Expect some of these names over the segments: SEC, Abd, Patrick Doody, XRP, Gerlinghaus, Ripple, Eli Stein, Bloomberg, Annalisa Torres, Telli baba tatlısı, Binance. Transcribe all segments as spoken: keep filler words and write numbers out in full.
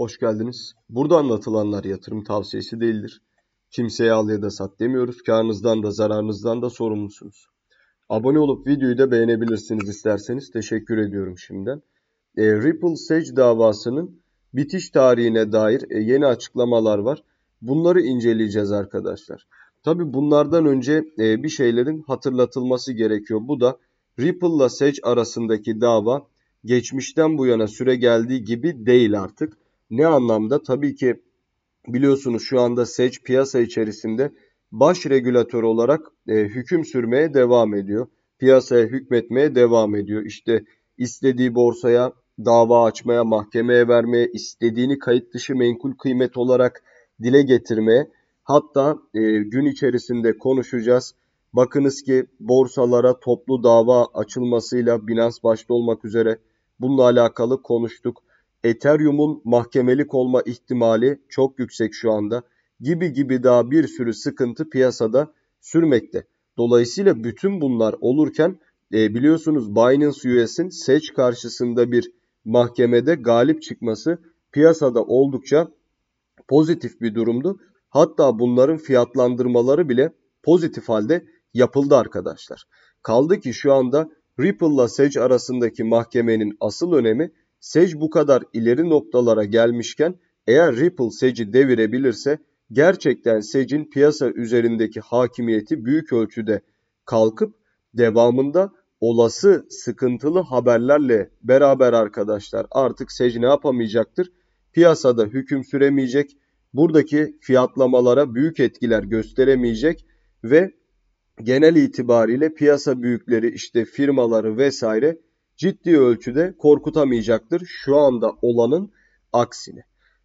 Hoş geldiniz. Burada anlatılanlar yatırım tavsiyesi değildir. Kimseye al ya da sat demiyoruz. Karınızdan da zararınızdan da sorumlusunuz. Abone olup videoyu da beğenebilirsiniz isterseniz. Teşekkür ediyorum şimdiden. E, Ripple S E C davasının bitiş tarihine dair e, yeni açıklamalar var. Bunları inceleyeceğiz arkadaşlar. Tabii bunlardan önce e, bir şeylerin hatırlatılması gerekiyor. Bu da Ripple'la S E C arasındaki dava geçmişten bu yana süre geldiği gibi değil artık. Ne anlamda? Tabii ki biliyorsunuz şu anda S E C piyasa içerisinde baş regülatör olarak e, hüküm sürmeye devam ediyor. Piyasaya hükmetmeye devam ediyor. İşte istediği borsaya dava açmaya, mahkemeye vermeye, istediğini kayıt dışı menkul kıymet olarak dile getirmeye. Hatta e, gün içerisinde konuşacağız. Bakınız ki borsalara toplu dava açılmasıyla Binance başta olmak üzere bununla alakalı konuştuk. Ethereum'un mahkemelik olma ihtimali çok yüksek şu anda gibi gibi daha bir sürü sıkıntı piyasada sürmekte. Dolayısıyla bütün bunlar olurken e, biliyorsunuz Binance U S'in S E C karşısında bir mahkemede galip çıkması piyasada oldukça pozitif bir durumdu. Hatta bunların fiyatlandırmaları bile pozitif halde yapıldı arkadaşlar. Kaldı ki şu anda Ripple'la S E C arasındaki mahkemenin asıl önemi, S E C bu kadar ileri noktalara gelmişken eğer Ripple S E C'yi devirebilirse gerçekten S E C'in piyasa üzerindeki hakimiyeti büyük ölçüde kalkıp devamında olası sıkıntılı haberlerle beraber arkadaşlar artık S E C ne yapamayacaktır? Piyasada hüküm süremeyecek, buradaki fiyatlamalara büyük etkiler gösteremeyecek ve genel itibariyle piyasa büyükleri işte firmaları vesaire ciddi ölçüde korkutamayacaktır şu anda olanın aksine.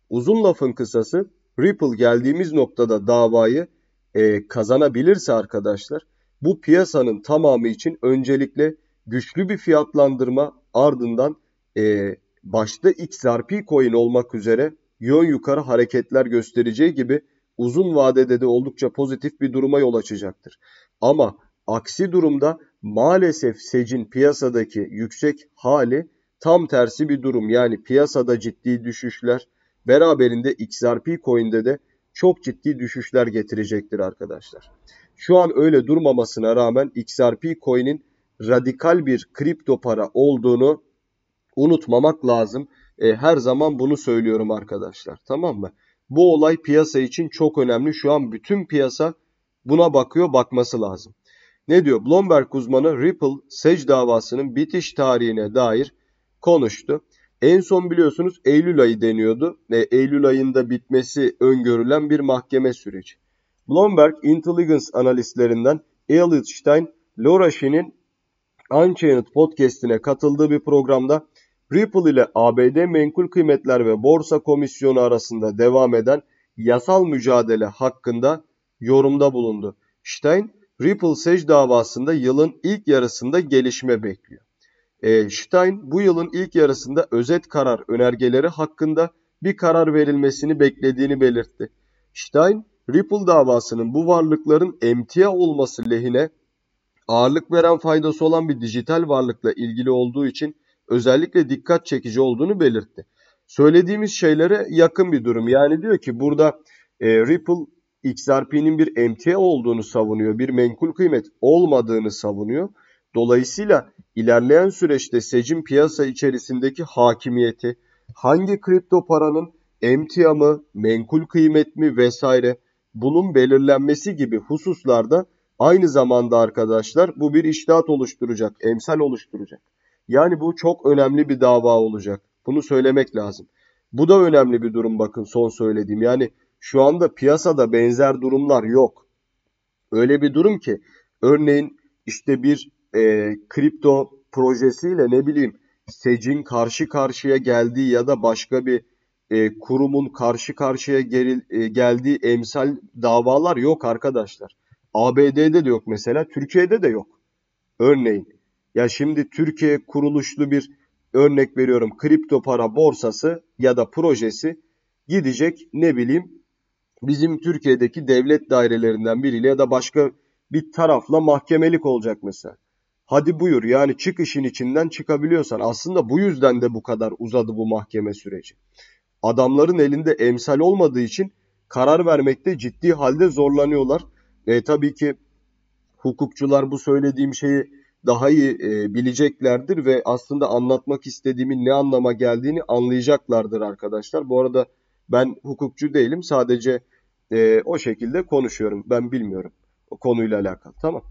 Uzun lafın kısası Ripple geldiğimiz noktada davayı e, kazanabilirse arkadaşlar bu piyasanın tamamı için öncelikle güçlü bir fiyatlandırma ardından e, başta X R P coin olmak üzere yön yukarı hareketler göstereceği gibi uzun vadede de oldukça pozitif bir duruma yol açacaktır. Ama aksi durumda maalesef S E C'in piyasadaki yüksek hali tam tersi bir durum. Yani piyasada ciddi düşüşler beraberinde X R P coin'de de çok ciddi düşüşler getirecektir arkadaşlar. Şu an öyle durmamasına rağmen X R P coin'in radikal bir kripto para olduğunu unutmamak lazım. E, her zaman bunu söylüyorum arkadaşlar, tamam mı? Bu olay piyasa için çok önemli. Şu an bütün piyasa buna bakıyor, bakması lazım. Ne diyor? Bloomberg uzmanı Ripple S E C davasının bitiş tarihine dair konuştu. En son biliyorsunuz Eylül ayı deniyordu. E, Eylül ayında bitmesi öngörülen bir mahkeme süreci. Bloomberg Intelligence analistlerinden Eli Stein, Laura Shin'in Unchained podcast'ine katıldığı bir programda Ripple ile A B D Menkul Kıymetler ve Borsa Komisyonu arasında devam eden yasal mücadele hakkında yorumda bulundu. Stein, Ripple S E C davasında yılın ilk yarısında gelişme bekliyor. E, Stein, bu yılın ilk yarısında özet karar önergeleri hakkında bir karar verilmesini beklediğini belirtti. Stein, Ripple davasının bu varlıkların emtia olması lehine ağırlık veren faydası olan bir dijital varlıkla ilgili olduğu için özellikle dikkat çekici olduğunu belirtti. Söylediğimiz şeylere yakın bir durum. Yani diyor ki burada e, Ripple X R P'nin bir emtia olduğunu savunuyor. Bir menkul kıymet olmadığını savunuyor. Dolayısıyla ilerleyen süreçte S E C'in piyasa içerisindeki hakimiyeti, hangi kripto paranın emtia mı, menkul kıymet mi vesaire bunun belirlenmesi gibi hususlarda aynı zamanda arkadaşlar bu bir içtihat oluşturacak, emsal oluşturacak. Yani bu çok önemli bir dava olacak. Bunu söylemek lazım. Bu da önemli bir durum, bakın son söylediğim. Yani şu anda piyasada benzer durumlar yok. Öyle bir durum ki örneğin işte bir e, kripto projesiyle ne bileyim S E C'in karşı karşıya geldiği ya da başka bir e, kurumun karşı karşıya geril, e, geldiği emsal davalar yok arkadaşlar. A B D'de de yok mesela, Türkiye'de de yok. Örneğin ya şimdi Türkiye kuruluşlu bir örnek veriyorum kripto para borsası ya da projesi gidecek ne bileyim bizim Türkiye'deki devlet dairelerinden biriyle ya da başka bir tarafla mahkemelik olacak mesela. Hadi buyur, yani çık işin içinden çıkabiliyorsan. Aslında bu yüzden de bu kadar uzadı bu mahkeme süreci. adamların elinde emsal olmadığı için karar vermekte ciddi halde zorlanıyorlar. E, tabii ki hukukçular bu söylediğim şeyi daha iyi e, bileceklerdir ve aslında anlatmak istediğimin ne anlama geldiğini anlayacaklardır arkadaşlar. Bu arada ben hukukçu değilim, sadece e, o şekilde konuşuyorum. Ben bilmiyorum o konuyla alakalı. Tamam.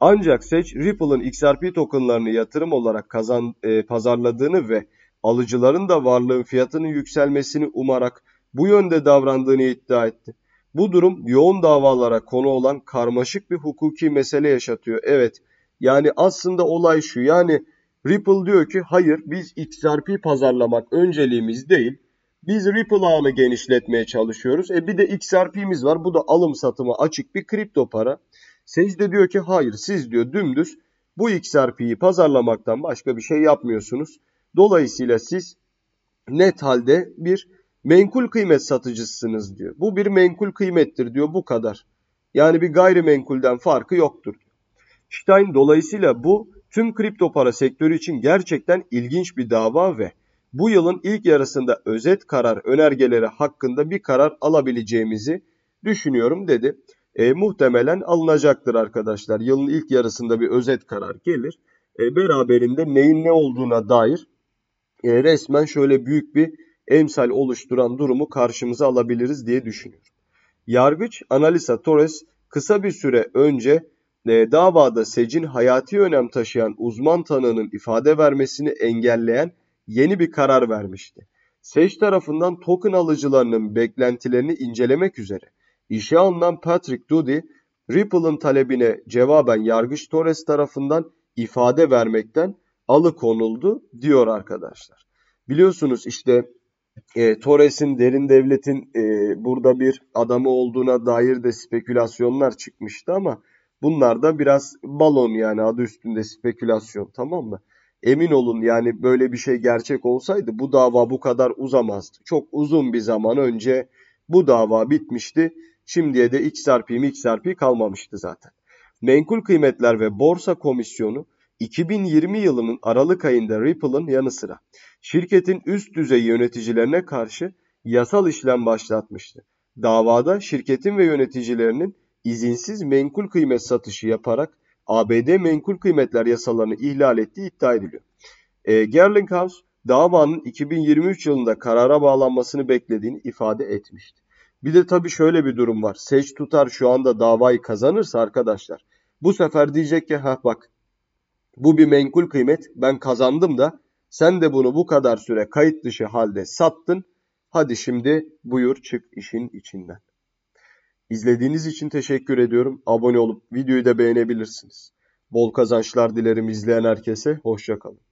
Ancak S E C, Ripple'ın X R P tokenlarını yatırım olarak kazan, e, pazarladığını ve alıcıların da varlığın fiyatının yükselmesini umarak bu yönde davrandığını iddia etti. Bu durum yoğun davalara konu olan karmaşık bir hukuki mesele yaşatıyor. Evet, yani aslında olay şu, yani Ripple diyor ki hayır, biz X R P pazarlamak önceliğimiz değil. Biz Ripple ağını genişletmeye çalışıyoruz. E bir de X R P'miz var, bu da alım satıma açık bir kripto para. S E C de diyor ki hayır, siz diyor dümdüz bu X R P'yi pazarlamaktan başka bir şey yapmıyorsunuz. Dolayısıyla siz net halde bir menkul kıymet satıcısınız diyor. Bu bir menkul kıymettir diyor, bu kadar. Yani bir gayrimenkulden farkı yoktur. Stein dolayısıyla bu tüm kripto para sektörü için gerçekten ilginç bir dava ve bu yılın ilk yarısında özet karar önergeleri hakkında bir karar alabileceğimizi düşünüyorum dedi. E, muhtemelen alınacaktır arkadaşlar. Yılın ilk yarısında bir özet karar gelir. E, beraberinde neyin ne olduğuna dair e, resmen şöyle büyük bir emsal oluşturan durumu karşımıza alabiliriz diye düşünüyorum. Yargıç Annalisa Torres kısa bir süre önce e, davada S E C'in hayati önem taşıyan uzman tanığının ifade vermesini engelleyen yeni bir karar vermişti. S E C tarafından token alıcılarının beklentilerini incelemek üzere İşe alınan Patrick Doody, Ripple'ın talebine cevaben Yargıç Torres tarafından ifade vermekten alıkonuldu diyor arkadaşlar. Biliyorsunuz işte e, Torres'in derin devletin e, burada bir adamı olduğuna dair de spekülasyonlar çıkmıştı ama bunlar da biraz balon, yani adı üstünde spekülasyon, tamam mı? Emin olun yani böyle bir şey gerçek olsaydı bu dava bu kadar uzamazdı. Çok uzun bir zaman önce bu dava bitmişti. Şimdiye de X R P mi X R P kalmamıştı zaten. Menkul Kıymetler ve Borsa Komisyonu iki bin yirmi yılının Aralık ayında Ripple'ın yanı sıra şirketin üst düzey yöneticilerine karşı yasal işlem başlatmıştı. Davada şirketin ve yöneticilerinin izinsiz menkul kıymet satışı yaparak A B D menkul kıymetler yasalarını ihlal ettiği iddia ediliyor. E, Gerlinghaus davanın iki bin yirmi üç yılında karara bağlanmasını beklediğini ifade etmişti. Bir de tabii şöyle bir durum var. S E C tutar şu anda davayı kazanırsa arkadaşlar, bu sefer diyecek ki ha bak, bu bir menkul kıymet, ben kazandım da sen de bunu bu kadar süre kayıt dışı halde sattın. Hadi şimdi buyur çık işin içinden. İzlediğiniz için teşekkür ediyorum. Abone olup videoyu da beğenebilirsiniz. Bol kazançlar dilerim izleyen herkese. Hoşça kalın.